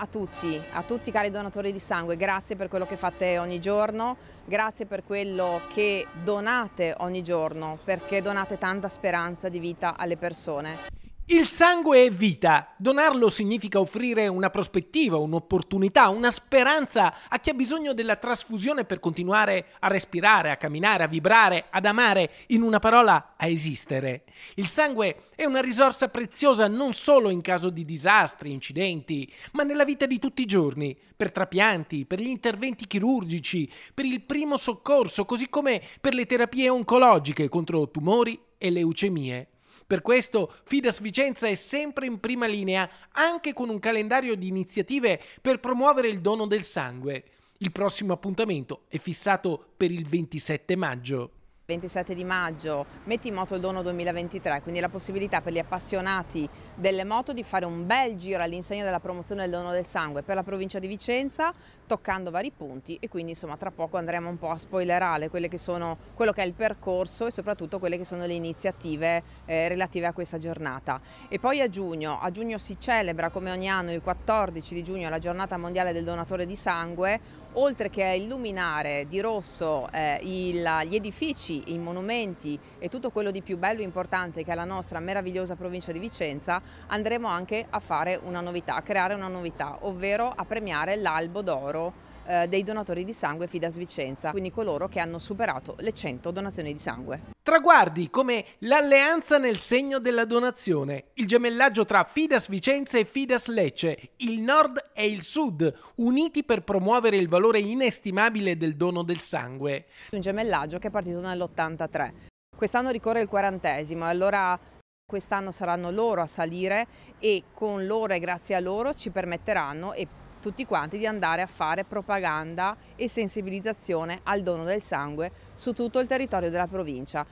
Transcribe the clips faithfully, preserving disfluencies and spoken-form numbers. A tutti, a tutti i cari donatori di sangue, grazie per quello che fate ogni giorno, grazie per quello che donate ogni giorno, perché donate tanta speranza di vita alle persone. Il sangue è vita, donarlo significa offrire una prospettiva, un'opportunità, una speranza a chi ha bisogno della trasfusione per continuare a respirare, a camminare, a vibrare, ad amare, in una parola a esistere. Il sangue è una risorsa preziosa non solo in caso di disastri, incidenti, ma nella vita di tutti i giorni, per trapianti, per gli interventi chirurgici, per il primo soccorso, così come per le terapie oncologiche contro tumori e leucemie. Per questo Fidas Vicenza è sempre in prima linea, anche con un calendario di iniziative per promuovere il dono del sangue. Il prossimo appuntamento è fissato per il ventisette maggio. ventisette di maggio, metti in moto il dono duemilaventitré, quindi la possibilità per gli appassionati delle moto di fare un bel giro all'insegna della promozione del dono del sangue per la provincia di Vicenza, toccando vari punti, e quindi insomma tra poco andremo un po' a spoilerare quelle che sono, quello che è il percorso e soprattutto quelle che sono le iniziative eh, relative a questa giornata. E poi a giugno, a giugno si celebra come ogni anno il quattordici di giugno la giornata mondiale del donatore di sangue, oltre che a illuminare di rosso eh, il, gli edifici, i monumenti e tutto quello di più bello e importante che è la nostra meravigliosa provincia di Vicenza, andremo anche a fare una novità, a creare una novità, ovvero a premiare l'albo d'oro eh, dei donatori di sangue Fidas Vicenza, quindi coloro che hanno superato le cento donazioni di sangue. Traguardi come l'alleanza nel segno della donazione, il gemellaggio tra Fidas Vicenza e Fidas Lecce, il nord e il sud, uniti per promuovere il valore inestimabile del dono del sangue. Un gemellaggio che è partito nell'ottantatré. Quest'anno ricorre il quarantesimo, allora quest'anno saranno loro a salire e con loro e grazie a loro ci permetteranno e tutti quanti di andare a fare propaganda e sensibilizzazione al dono del sangue su tutto il territorio della provincia.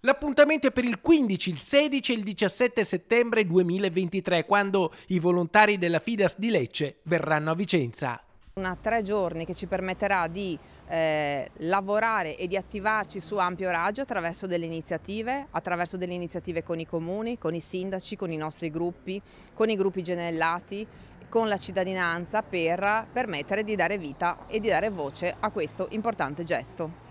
L'appuntamento è per il quindici, il sedici e il diciassette settembre duemilaventitré, quando i volontari della Fidas di Lecce verranno a Vicenza. Una tre giorni che ci permetterà di eh, lavorare e di attivarci su ampio raggio attraverso delle iniziative, attraverso delle iniziative con i comuni, con i sindaci, con i nostri gruppi, con i gruppi gemellati, con la cittadinanza, per permettere di dare vita e di dare voce a questo importante gesto.